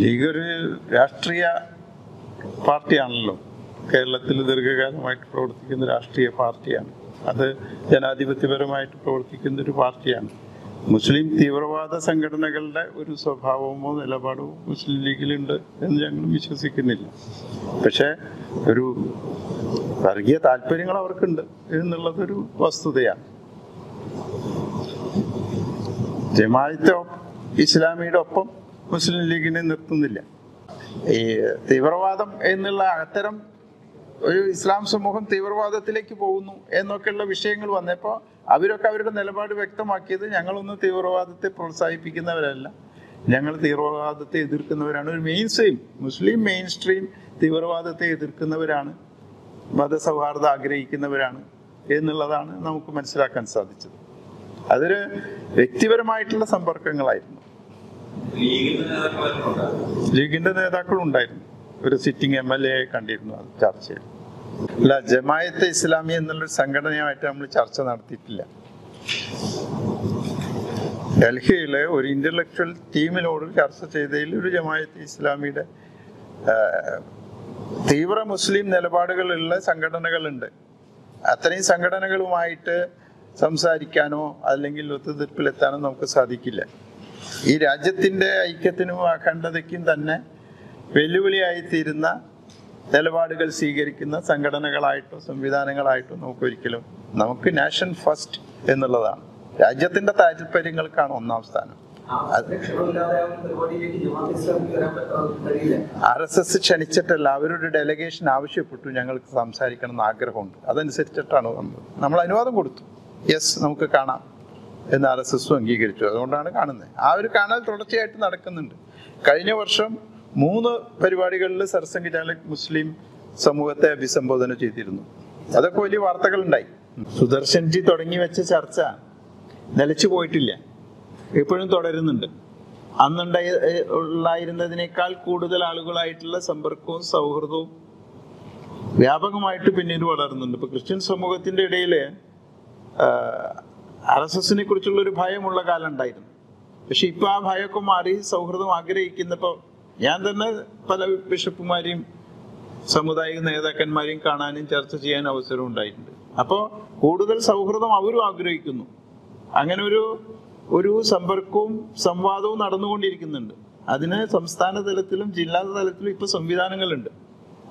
League ഒരു രാഷ്ട്രീയ പാർട്ടിയാണല്ലോ, കേരളത്തിൽ ദീർഘകാലമായിട്ട് പ്രവർത്തിക്കുന്ന രാഷ്ട്രീയ പാർട്ടിയാണ്, അത് ജനാധിപത്യപരമായിട്ട് പ്രവർത്തിക്കുന്ന ഒരു പാർട്ടിയാണ്. മുസ്ലിം തീവ്രവാദ സംഘടനകളുടെ ഒരു സ്വഭാവമോ നിലപാടോ മുസ്ലിം ലീഗിലുണ്ട് എന്ന് ഞങ്ങൾ വിശ്വസിക്കുന്നില്ല. പക്ഷേ ഒരു വർഗീയ താല്പര്യങ്ങൾ അവർക്കുണ്ട് എന്നുള്ളതൊരു വസ്തുതയാണ്. ജമാഅത്തെ ഇസ്ലാമിയുടെ ഒപ്പം മുസ്ലിം ലീഗിനെ നിർത്തുന്നില്ല. ഈ തീവ്രവാദം എന്നുള്ള അത്തരം ഒരു ഇസ്ലാം സമൂഹം തീവ്രവാദത്തിലേക്ക് പോകുന്നു എന്നൊക്കെയുള്ള വിഷയങ്ങൾ വന്നപ്പോൾ അവരൊക്കെ അവരുടെ നിലപാട് വ്യക്തമാക്കിയത് ഞങ്ങളൊന്നും തീവ്രവാദത്തെ പ്രോത്സാഹിപ്പിക്കുന്നവരല്ല, ഞങ്ങൾ തീവ്രവാദത്തെ എതിർക്കുന്നവരാണ്. ഒരു മുസ്ലിം മെയിൻ സ്ട്രീം തീവ്രവാദത്തെ എതിർക്കുന്നവരാണ്, മതസൗഹാർദ്ദം ആഗ്രഹിക്കുന്നവരാണ് എന്നുള്ളതാണ് നമുക്ക് മനസ്സിലാക്കാൻ സാധിച്ചത്. അതൊരു വ്യക്തിപരമായിട്ടുള്ള സമ്പർക്കങ്ങളായിരുന്നു. ലീഗിന്റെ നേതാക്കളുണ്ടായിരുന്നു, ഒരു സിറ്റിംഗ് MLA കണ്ടിരുന്നു. അത് ചർച്ചയിൽ അല്ല, ജമാഅത്തെ ഇസ്ലാമി എന്നുള്ളൊരു സംഘടനയുമായിട്ട് നമ്മൾ ചർച്ച നടത്തിയിട്ടില്ല. ഡൽഹിയിലെ ഒരു ഇന്റലക്ച്വൽ ടീമിനോട് ചർച്ച ചെയ്തതിൽ ഒരു ജമാഅത്തെ ഇസ്ലാമിയുടെ തീവ്ര മുസ്ലിം നിലപാടുകളുള്ള സംഘടനകളുണ്ട്, അത്രയും സംഘടനകളുമായിട്ട് സംസാരിക്കാനോ അല്ലെങ്കിൽ ഒത്തുതീർപ്പിലെത്താനോ നമുക്ക് സാധിക്കില്ല. ഈ രാജ്യത്തിൻ്റെ ഐക്യത്തിനും അഖണ്ഡതയ്ക്കും തന്നെ വെല്ലുവിളിയായിത്തീരുന്ന നിലപാടുകൾ സ്വീകരിക്കുന്ന സംഘടനകളായിട്ടോ സംവിധാനങ്ങളായിട്ടോ നമുക്കൊരിക്കലും നാഷൻ ഫസ്റ്റ് എന്നുള്ളതാണ്, രാജ്യത്തിൻ്റെ താല്പര്യങ്ങൾക്കാണ് ഒന്നാം സ്ഥാനം. RSS ക്ഷണിച്ചിട്ടല്ല, അവരുടെ ഡെലഗേഷൻ ആവശ്യപ്പെട്ടു ഞങ്ങൾക്ക് സംസാരിക്കണം എന്ന് ആഗ്രഹമുണ്ട്, അതനുസരിച്ചിട്ടാണ് വന്നത്. നമ്മൾ അനുവാദം കൊടുത്തു, യെസ് നമുക്ക് കാണാം എന്ന് RSS അംഗീകരിച്ചു. അതുകൊണ്ടാണ് കാണുന്നത്. ആ ഒരു കാണൽ തുടർച്ചയായിട്ട് നടക്കുന്നുണ്ട്. കഴിഞ്ഞ വർഷം 3 പരിപാടികളിൽ സർസംഘചാലക് മുസ്ലിം സമൂഹത്തെ അഭിസംബോധന ചെയ്തിരുന്നു, അതൊക്കെ വലിയ വാർത്തകളുണ്ടായി. സുദർശൻജി തുടങ്ങി വെച്ച ചർച്ച നിലച്ചു പോയിട്ടില്ല, ഇപ്പോഴും തുടരുന്നുണ്ട്. അന്നുണ്ടായിരുന്നതിനേക്കാൾ കൂടുതൽ ആളുകളായിട്ടുള്ള സമ്പർക്കവും സൗഹൃദവും വ്യാപകമായിട്ട് പിന്നീട് വളർന്നുണ്ട്. ഇപ്പൊ ക്രിസ്ത്യൻ സമൂഹത്തിന്റെ ഇടയിൽ RSSനെ കുറിച്ചുള്ള ഒരു ഭയമുള്ള കാലം ഉണ്ടായിരുന്നു, പക്ഷെ ഇപ്പൊ ആ ഭയമൊക്കെ മാറി സൗഹൃദം ആഗ്രഹിക്കുന്നപ്പോൾ ഞാൻ തന്നെ പല ബിഷപ്പുമാരെയും സമുദായിക നേതാക്കന്മാരെയും കാണാനും ചർച്ച ചെയ്യാനും അവസരം ഉണ്ടായിട്ടുണ്ട്. അപ്പോൾ കൂടുതൽ സൗഹൃദം അവരും ആഗ്രഹിക്കുന്നു. അങ്ങനെ ഒരു സമ്പർക്കവും സംവാദവും നടന്നുകൊണ്ടിരിക്കുന്നുണ്ട്. അതിന് സംസ്ഥാന തലത്തിലും ജില്ലാ തലത്തിലും ഇപ്പോൾ സംവിധാനങ്ങളുണ്ട്.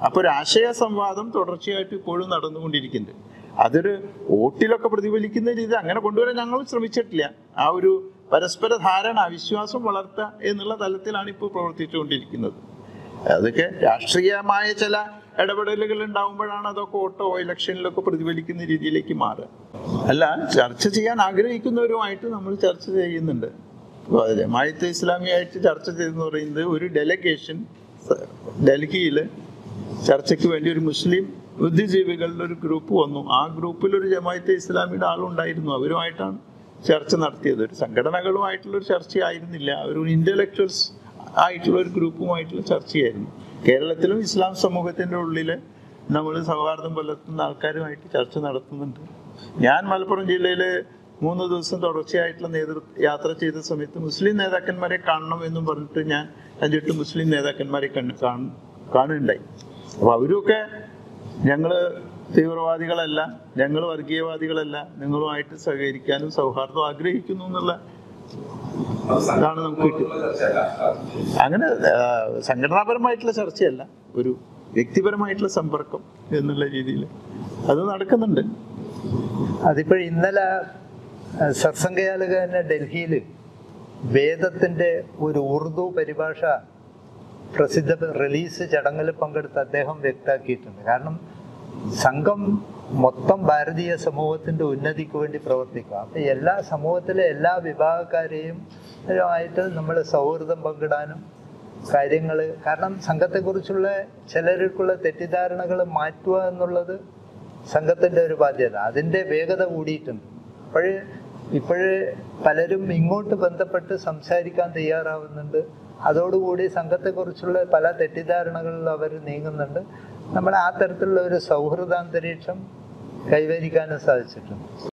അപ്പോൾ ഒരാശയ സംവാദം തുടർച്ചയായിട്ട് ഇപ്പോഴും നടന്നുകൊണ്ടിരിക്കുന്നുണ്ട്. അതൊരു വോട്ടിലൊക്കെ പ്രതിഫലിക്കുന്ന രീതി അങ്ങനെ കൊണ്ടുവരാൻ ഞങ്ങൾ ശ്രമിച്ചിട്ടില്ല. ആ ഒരു പരസ്പര ധാരണ, വിശ്വാസം വളർത്തുക എന്നുള്ള തലത്തിലാണ് ഇപ്പോൾ പ്രവർത്തിച്ചുകൊണ്ടിരിക്കുന്നത്. അതൊക്കെ രാഷ്ട്രീയമായ ചില ഇടപെടലുകൾ ഉണ്ടാകുമ്പോഴാണ് അതൊക്കെ ഓട്ടോ ഇലക്ഷനിലൊക്കെ പ്രതിഫലിക്കുന്ന രീതിയിലേക്ക് മാറുക. അല്ല, ചർച്ച ചെയ്യാൻ ആഗ്രഹിക്കുന്നവരുമായിട്ട് നമ്മൾ ചർച്ച ചെയ്യുന്നുണ്ട്. ജമാഅത്തെ ഇസ്ലാമിയായിട്ട് ചർച്ച ചെയ്തെന്ന് പറയുന്നത് ഒരു ഡെലഗേഷൻ ഡൽഹിയിൽ ചർച്ചയ്ക്ക് വേണ്ടി ഒരു മുസ്ലിം ബുദ്ധിജീവികളുടെ ഒരു ഗ്രൂപ്പ് വന്നു. ആ ഗ്രൂപ്പിൽ ഒരു ജമാഅത്തെ ഇസ്ലാമിയുടെ ആളുണ്ടായിരുന്നു, അവരുമായിട്ടാണ് ചർച്ച നടത്തിയത്. ഒരു സംഘടനകളുമായിട്ടുള്ളൊരു ചർച്ചയായിരുന്നില്ല, ഒരു ഇന്റലക്ച്വൽസ് ആയിട്ടുള്ള ഒരു ഗ്രൂപ്പുമായിട്ടുള്ള ചർച്ചയായിരുന്നു. കേരളത്തിലും ഇസ്ലാം സമൂഹത്തിൻ്റെ ഉള്ളിൽ നമ്മൾ സൗഹാർദ്ദം പുലർത്തുന്ന ആൾക്കാരുമായിട്ട് ചർച്ച നടത്തുന്നുണ്ട്. ഞാൻ മലപ്പുറം ജില്ലയിൽ 3 ദിവസം തുടർച്ചയായിട്ടുള്ള യാത്ര ചെയ്ത സമയത്ത് മുസ്ലിം നേതാക്കന്മാരെ കാണണം എന്നും പറഞ്ഞിട്ട് ഞാൻ 5-8 മുസ്ലിം നേതാക്കന്മാരെ കാണുകയുണ്ടായി. അപ്പോൾ അവരുമൊക്കെ ഞങ്ങൾ തീവ്രവാദികളല്ല, ഞങ്ങൾ വർഗീയവാദികളല്ല, നിങ്ങളുമായിട്ട് സഹകരിക്കാനും സൗഹാർദ്ദം ആഗ്രഹിക്കുന്നു എന്നുള്ള ഇതാണ് നമുക്ക് കിട്ടുന്നത്. അങ്ങനെ സംഘടനാപരമായിട്ടുള്ള ചർച്ചയല്ല, ഒരു വ്യക്തിപരമായിട്ടുള്ള സമ്പർക്കം എന്നുള്ള രീതിയിൽ അത് നടക്കുന്നുണ്ട്. അതിപ്പോൾ ഇന്നലെ സർസംഘചാലക് തന്നെ ഡൽഹിയിൽ വേദത്തിൻ്റെ ഒരു ഉറുദു പരിഭാഷ പ്രസിദ്ധ റിലീസ് ചടങ്ങിൽ പങ്കെടുത്ത് അദ്ദേഹം വ്യക്തമാക്കിയിട്ടുണ്ട്. കാരണം സംഘം മൊത്തം ഭാരതീയ സമൂഹത്തിൻ്റെ ഉന്നതിക്ക് വേണ്ടി പ്രവർത്തിക്കുക. അപ്പം എല്ലാ സമൂഹത്തിലെ എല്ലാ വിഭാഗക്കാരെയും ആയിട്ട് നമ്മൾ സൗഹൃദം പങ്കിടാനും കാര്യങ്ങൾ, കാരണം സംഘത്തെക്കുറിച്ചുള്ള ചിലർക്കുള്ള തെറ്റിദ്ധാരണകൾ മാറ്റുക എന്നുള്ളത് സംഘത്തിൻ്റെ ഒരു ബാധ്യത. അതിൻ്റെ വേഗത കൂടിയിട്ടുണ്ട്. ഇപ്പോഴ് പലരും ഇങ്ങോട്ട് ബന്ധപ്പെട്ട് സംസാരിക്കാൻ തയ്യാറാവുന്നുണ്ട്. അതോടുകൂടി സംഘത്തെക്കുറിച്ചുള്ള പല തെറ്റിദ്ധാരണകളിൽ അവർ നീങ്ങുന്നുണ്ട്. നമ്മൾ ആ തരത്തിലുള്ള ഒരു സൗഹൃദാന്തരീക്ഷം കൈവരിക്കാനും സാധിച്ചിട്ടുണ്ട്.